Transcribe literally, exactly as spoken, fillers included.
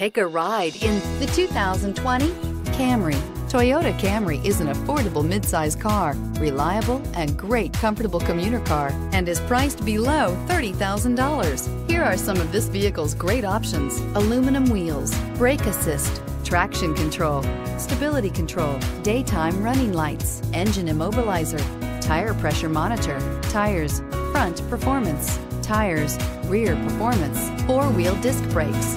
Take a ride in the two thousand twenty Camry. Toyota Camry is an affordable midsize car, reliable and great comfortable commuter car, and is priced below thirty thousand dollars. Here are some of this vehicle's great options: aluminum wheels, brake assist, traction control, stability control, daytime running lights, engine immobilizer, tire pressure monitor, tires, front performance, tires, rear performance, four-wheel disc brakes.